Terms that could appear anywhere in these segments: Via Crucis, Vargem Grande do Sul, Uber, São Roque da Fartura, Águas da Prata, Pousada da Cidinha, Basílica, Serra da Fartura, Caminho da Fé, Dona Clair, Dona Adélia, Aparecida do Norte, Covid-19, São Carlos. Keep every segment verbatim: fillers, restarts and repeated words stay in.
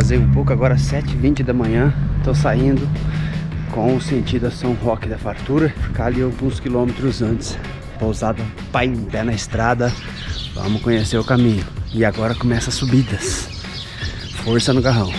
atrasei um pouco, agora sete e vinte da manhã. Tô saindo com o sentido a São Roque da Fartura, ficar ali alguns quilômetros antes. Pousada, pai em pé na estrada, vamos conhecer o caminho. E agora começa as subidas, força no garrão.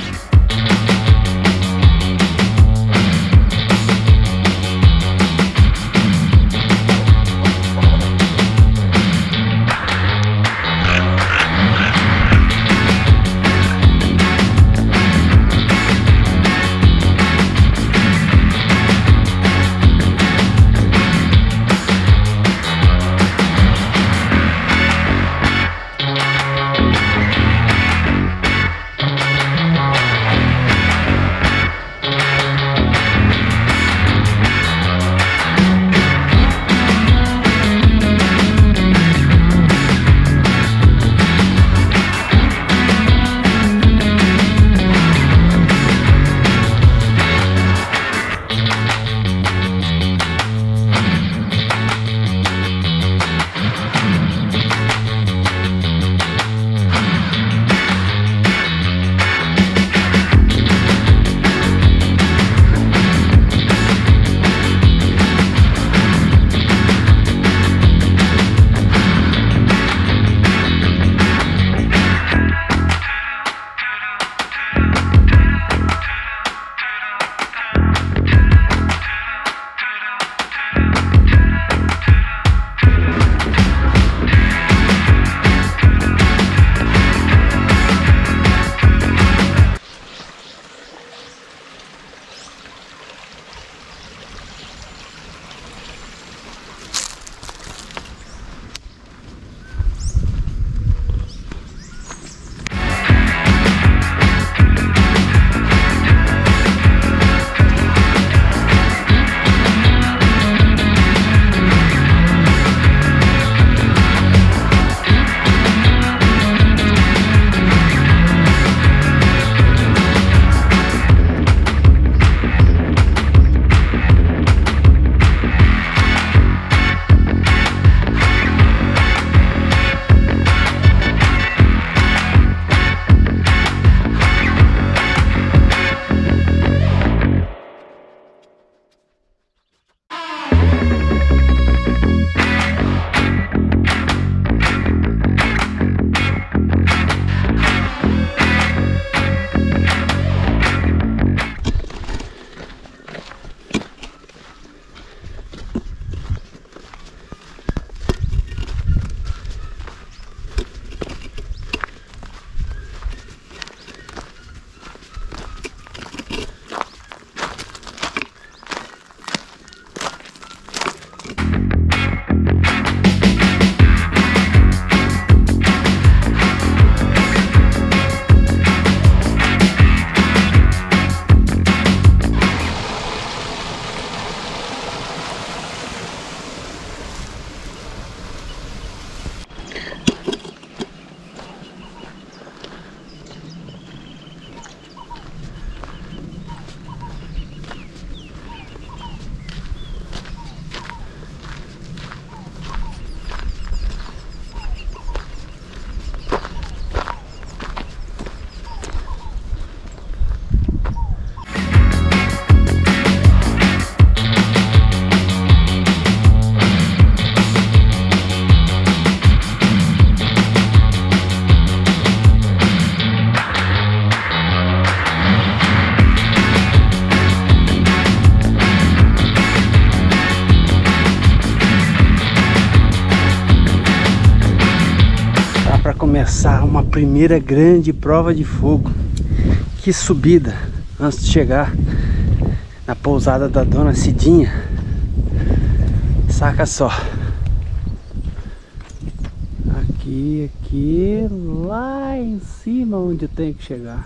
Começar uma primeira grande prova de fogo. Que subida antes de chegar na pousada da Dona Cidinha. Saca só. Aqui, aqui, lá em cima onde eu tenho que chegar.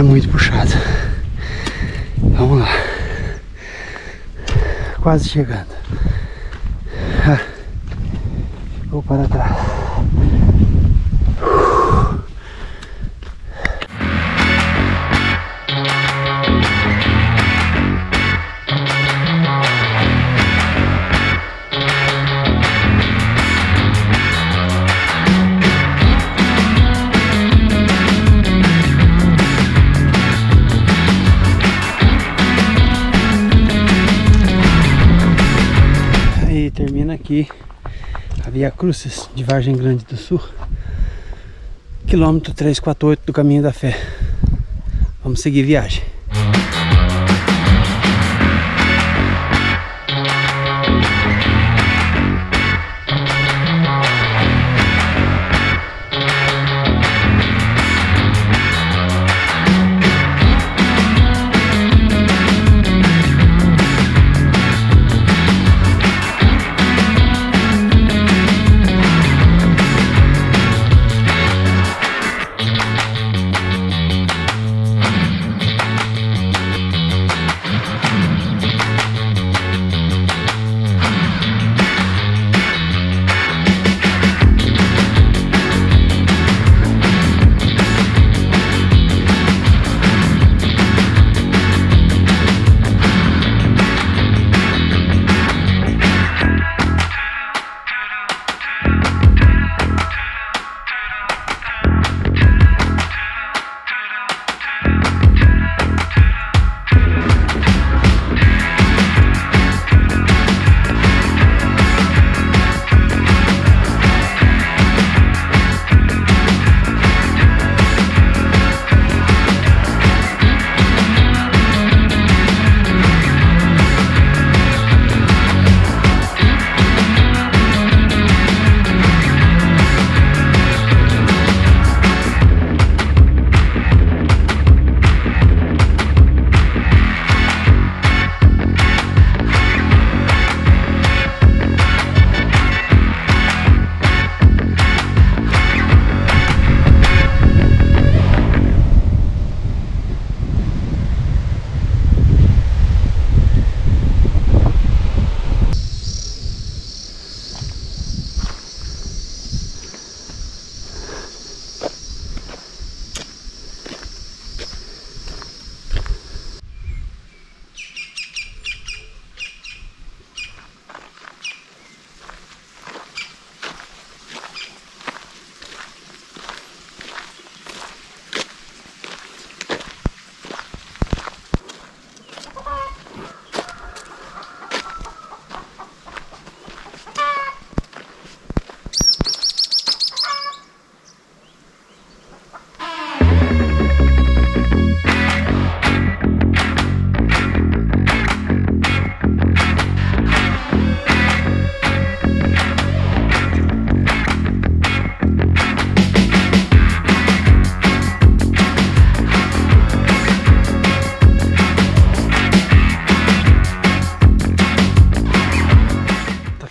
é muito puxado. Vamos lá. Quase chegando. Ah, vou para trás. Aqui a Via Crucis de Vargem Grande do Sul, quilômetro trezentos e quarenta e oito do Caminho da Fé. Vamos seguir viagem.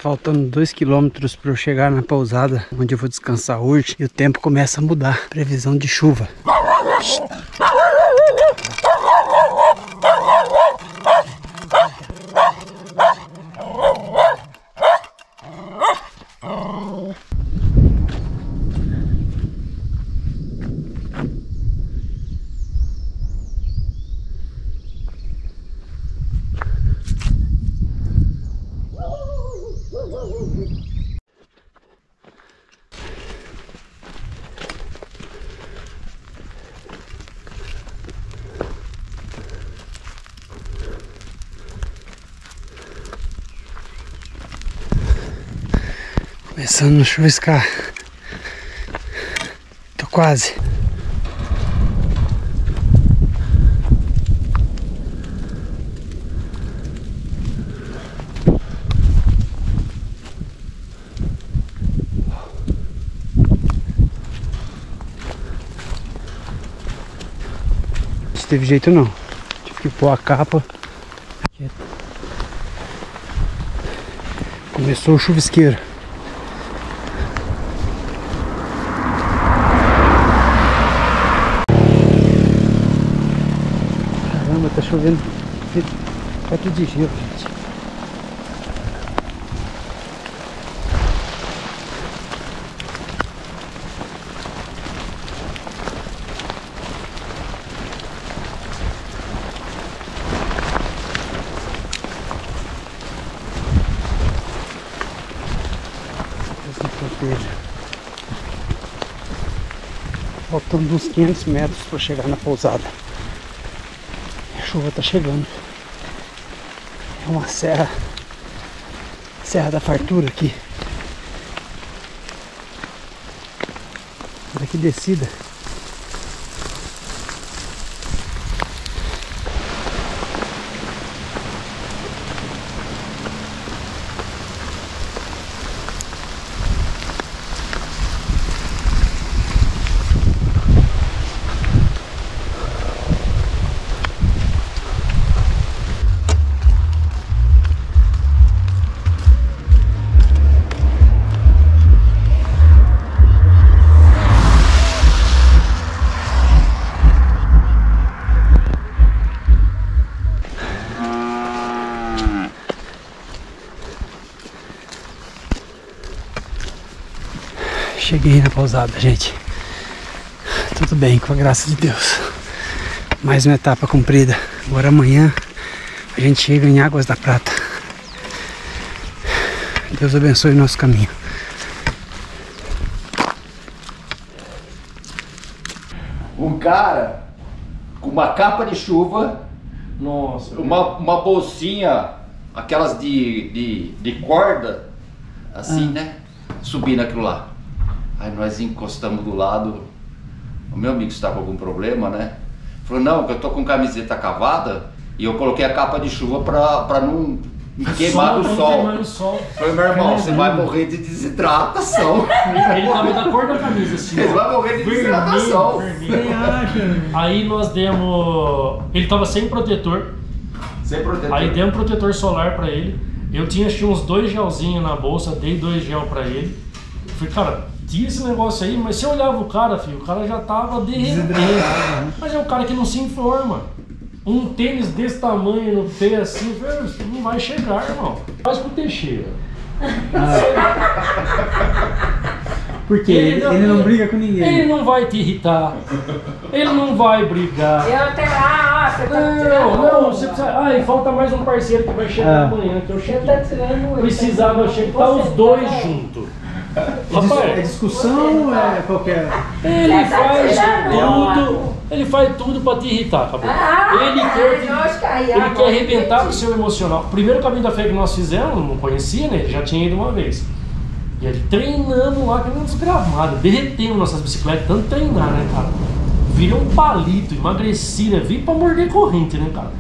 Faltando dois quilômetros para eu chegar na pousada onde eu vou descansar hoje, e o tempo começa a mudar. Previsão de chuva. Começando a chuviscar. Tô quase. Não teve jeito não. Tive que pôr a capa. Começou o chuvisqueiro. chovendo perto de rio, gente. Faltando uns quinhentos metros para chegar na pousada. A chuva está chegando. É uma serra, Serra da Fartura aqui. Olha que descida. Cheguei na pousada, gente. Tudo bem, com a graça de Deus. Mais uma etapa cumprida. Agora amanhã a gente chega em Águas da Prata. Deus abençoe o nosso caminho. Um cara com uma capa de chuva, nossa, uma, uma bolsinha, aquelas de, de, de corda, assim, ah, né? Subindo aquilo lá. Aí nós encostamos do lado, o meu amigo estava com algum problema, né? Falou, não, eu tô com camiseta cavada e eu coloquei a capa de chuva pra, pra não me queimar do sol. sol. Falei, meu irmão, você vai morrer de desidratação. Ele tava da cor da camisa, assim. Você vai morrer de vermelho, desidratação. Vermelho. Aí nós demos... Ele tava sem protetor. Sem protetor. Aí demos um protetor solar pra ele. Eu tinha acho, uns dois gelzinhos na bolsa, dei dois gel pra ele. Eu falei, cara... Tinha esse negócio aí, mas se eu olhava o cara, filho, o cara já tava derretendo. Mas é um cara que não se informa. Um tênis desse tamanho no pé assim, filho, não vai chegar, irmão. Faz com o Teixeira. Ah. Porque ele, ele, não, ele não briga com ninguém. Ele não vai te irritar. Ele não vai brigar. Eu até lá, ó, você tá tirando. Não, não, você precisa. Ah, e falta mais um parceiro que vai chegar ah. amanhã, que eu cheguei. Tá tirando, precisava chegar os dois tá juntos. É discussão, é qualquer... Ele faz tudo, ele faz tudo pra te irritar, acabou. Ele quer, ele quer arrebentar com o seu emocional. O primeiro caminho da fé que nós fizemos, não conhecia, né? Ele já tinha ido uma vez. E ele treinando lá, que era um desgramado, derretendo nossas bicicletas, tanto treinar, né, cara? Vira um palito, emagreci, né? Vim pra morder corrente, né, cara?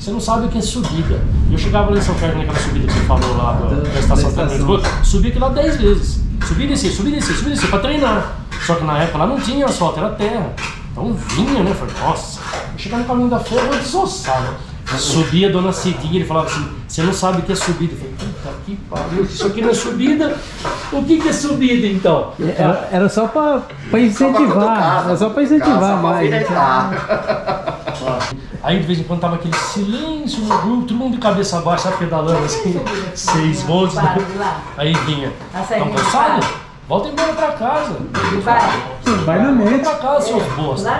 Você não sabe o que é subida. Eu chegava lá em São Carlos, naquela subida que você falou lá da, da estação da Transporte, subi aqui lá dez vezes. Subi e desci, subi e desci, subi e desci pra treinar. Só que na época lá não tinha asfalto, era terra. Então vinha, né? Eu falei, nossa, eu chegar no caminho da fé, eu vou desossar, né? Subia a Dona Cidinha, ele falava assim, você não sabe o que é subida. Eu falei, puta que pariu, isso aqui não é subida. O que que é subida, então? Era, era só pra, pra incentivar, era só pra incentivar mais. Aí de vez em quando tava aquele silêncio no grupo, todo mundo de cabeça baixa, pedalando assim, seis volts. Né? Aí vinha, estão cansados? Volta embora pra casa. Vai, vai na mente. Volta pra casa, seus bosta.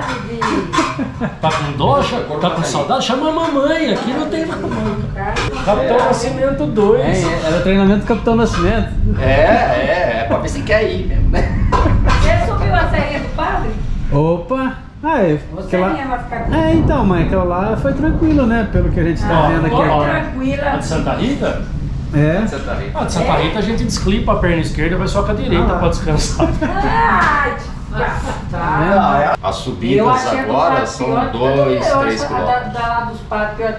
Tá com doxa? Tá com saudade? Chama a mamãe, aqui não tem mamãe. Capitão Nascimento dois. É, era o treinamento do Capitão Nascimento. É, é, é pra ver se quer ir mesmo, né? Você subiu a serrinha do padre? Opa! Ah, é, aquela... é, então, mãe, aquela lá foi tranquilo, né? Pelo que a gente tá ah, vendo aqui. Ó, tranquila. A de Santa Rita? É. A de Santa Rita, ah, de Santa Rita é. A gente desclipa a perna esquerda e vai só com a direita ah. pra descansar. Ah, tá. As subidas agora são dois, tris quilômetros. Da lá dos padres,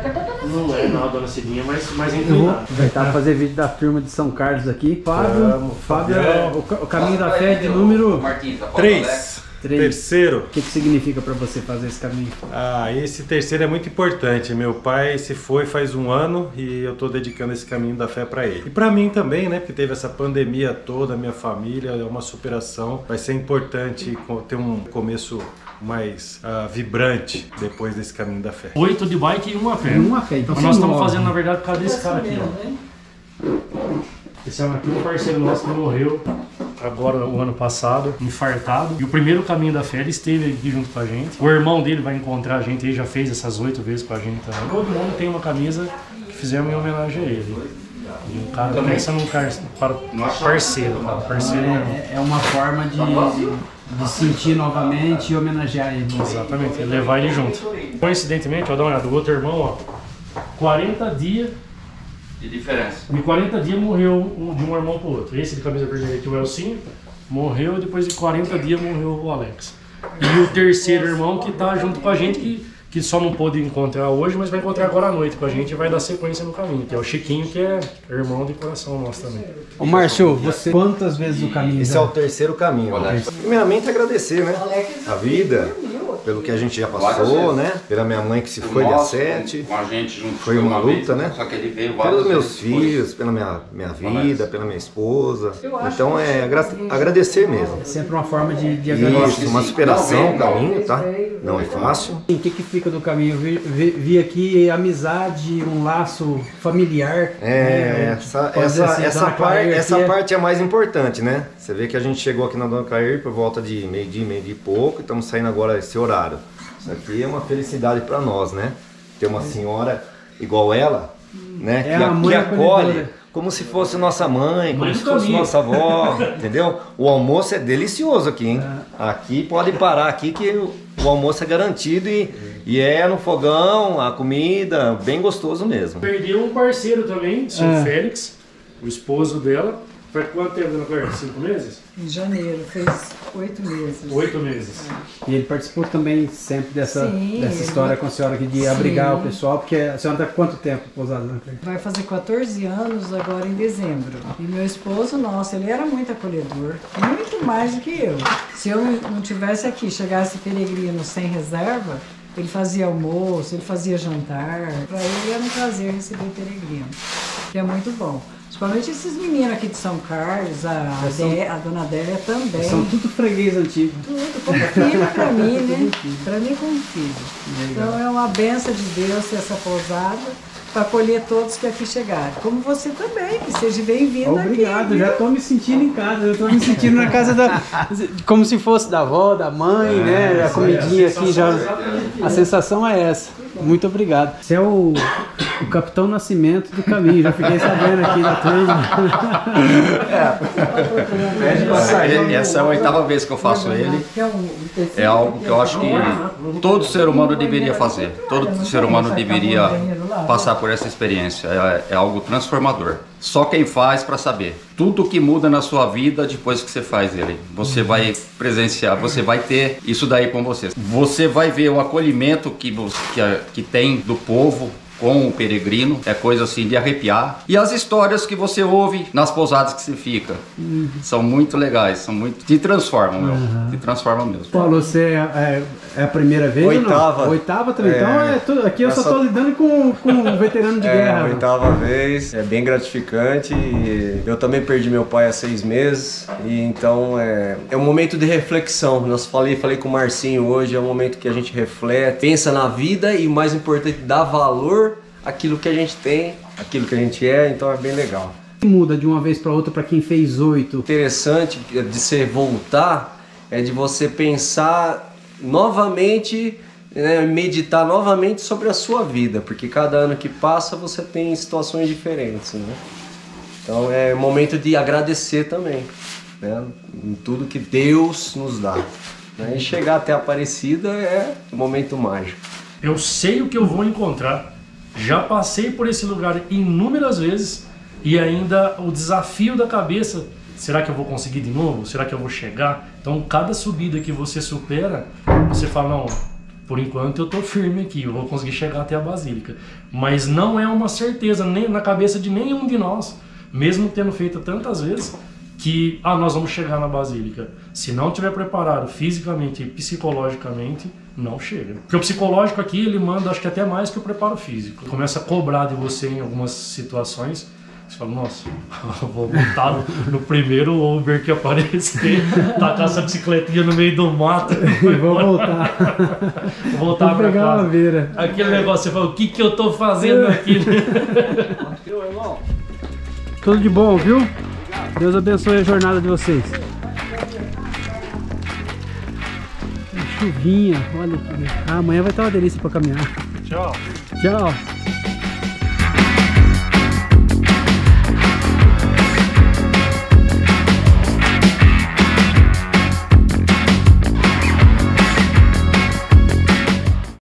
não é não, Dona Cidinha, mas mais inclinado. Aproveitar pra fazer vídeo da turma de São Carlos aqui. Fábio, Fábio, o caminho da fé de número três. Terceiro. O que, que significa para você fazer esse caminho? Ah, esse terceiro é muito importante. Meu pai se foi faz um ano e eu estou dedicando esse caminho da fé para ele. E para mim também, né? Porque teve essa pandemia toda, minha família, é uma superação. Vai ser importante ter um começo mais uh, vibrante depois desse caminho da fé. Oito de bike e um a pé. Um a pé. Então, mas nós estamos fazendo, na verdade, por causa desse cara aqui, ó. Esse é aqui um parceiro nosso que morreu agora o ano passado, infartado. E o primeiro caminho da fé, ele esteve aqui junto com a gente. O irmão dele vai encontrar a gente, ele já fez essas oito vezes com a gente também. Todo mundo tem uma camisa que fizemos em homenagem a ele. E o cara pensa num car... parceiro, cara. Parceiro é, é uma forma de, de sentir novamente e homenagear ele. Exatamente, é levar ele junto. Coincidentemente, ó, dá uma olhada, o outro irmão, ó, quarenta dias de diferença. Em quarenta dias morreu um, de um irmão pro outro. Esse de camisa vermelha aqui, o Elcinho, morreu, depois de quarenta dias morreu o Alex. E o terceiro irmão que tá junto com a gente, que, que só não pôde encontrar hoje, mas vai encontrar agora à noite com a gente e vai dar sequência no caminho, que é o Chiquinho, que é irmão de coração nosso também. Ô Márcio, você quantas vezes o caminho? Esse já é o terceiro caminho, Alex. Primeiramente agradecer, né? A vida, pelo que a gente já passou, né? Pela minha mãe que se foi dia sete, com a gente junto, foi uma luta, né? Só que ele veio pelos meus filhos, pela minha, minha vida, pela minha esposa. Então é agra agradecer mesmo. É sempre uma forma de, de agradecer. Isso, uma superação, o caminho, tá? Não é fácil. O que que fica do caminho? Vi, vi, vi aqui amizade, um laço familiar. É, né? essa, essa, assim, essa, parte, essa é... parte é mais importante, né? Você vê que a gente chegou aqui na Dona Clair por volta de meio-dia, meio-dia e pouco, e estamos saindo agora esse horário. Isso aqui é uma felicidade para nós, né? Ter uma senhora igual ela, né? É que, a, a que acolhe como se fosse nossa mãe, como mãe se fosse nossa avó, entendeu? O almoço é delicioso aqui, hein? É. Aqui pode parar aqui que o almoço é garantido e, e é no fogão, a comida, bem gostoso mesmo. Perdeu um parceiro também, o seu é. Félix, o esposo dela. Faz quanto tempo, Dona Clair? Cinco meses? Em janeiro, fez oito meses. Oito meses. É. E ele participou também sempre dessa, sim, dessa história com a senhora aqui de sim. abrigar o pessoal, porque a senhora está quanto tempo pousada, Dona Clair? Vai fazer quatorze anos agora em dezembro. E meu esposo, nossa, ele era muito acolhedor, muito mais do que eu. Se eu não tivesse aqui, chegasse peregrino sem reserva, ele fazia almoço, ele fazia jantar. Para ele era um prazer receber peregrino, que é muito bom. Principalmente esses meninos aqui de São Carlos, a, Adé, a Dona Adélia também. São tudo freguês antigo. Tudo, como filho para mim, né? Para mim como filho. Então é uma benção de Deus essa pousada, para acolher todos que aqui chegaram. Como você também, que seja bem-vindo aqui. Obrigado, já estou me sentindo em casa, já estou me sentindo na casa da... Como se fosse da avó, da mãe, é, né? A comidinha é, a aqui já... É. A sensação é essa. Muito obrigado. Você é o, o Capitão Nascimento do caminho, já fiquei sabendo aqui na turma. É. Essa é a oitava vez que eu faço ele. É algo que eu acho que todo ser humano deveria fazer. Todo ser humano deveria passar por essa experiência, é, é algo transformador. Só quem faz para saber. Tudo que muda na sua vida depois que você faz ele, você vai presenciar, você vai ter isso daí com você. Você vai ver o acolhimento que, que, que tem do povo com o peregrino, é coisa assim de arrepiar. E as histórias que você ouve nas pousadas que você fica, uhum. são muito legais, são muito... te transformam, meu. Uhum. Te transformam mesmo. Paulo, você é, é a primeira vez? Oitava. Não? Oitava, então é, é tudo, aqui eu só estou lidando com, com um veterano de é, guerra. Oitava vez, é bem gratificante. E eu também perdi meu pai há seis meses, e então é, é um momento de reflexão. Nós falei, falei com o Marcinho hoje, é um momento que a gente reflete, pensa na vida e, mais importante, dá valor aquilo que a gente tem, aquilo que a gente é, então é bem legal. Muda de uma vez para outra para quem fez oito. Interessante de você voltar é de você pensar novamente, né, meditar novamente sobre a sua vida, porque cada ano que passa você tem situações diferentes, né? Então é momento de agradecer também, né, em tudo que Deus nos dá, né? E chegar até a Aparecida é um momento mágico. Eu sei o que eu vou encontrar. Já passei por esse lugar inúmeras vezes e ainda o desafio da cabeça, será que eu vou conseguir de novo? Será que eu vou chegar? Então cada subida que você supera, você fala, não, por enquanto eu tô firme aqui, eu vou conseguir chegar até a Basílica. Mas não é uma certeza nem na cabeça de nenhum de nós, mesmo tendo feito tantas vezes, que ah, nós vamos chegar na Basílica. Se não tiver preparado fisicamente e psicologicamente, não chega. Porque o psicológico aqui, ele manda, acho que até mais que o preparo físico. Começa a cobrar de você em algumas situações Você fala, nossa, vou montar no primeiro Uber que aparecer, tacar essa bicicletinha no meio do mato. E vou voltar. Vou voltar vou pra pegar casa. Beira. Aquele negócio, você fala, o que que eu tô fazendo aqui? Meu irmão. Tudo de bom, viu? Obrigado. Deus abençoe a jornada de vocês. Chuvinha, olha aqui. Ah, amanhã vai estar uma delícia pra caminhar. Tchau. Tchau.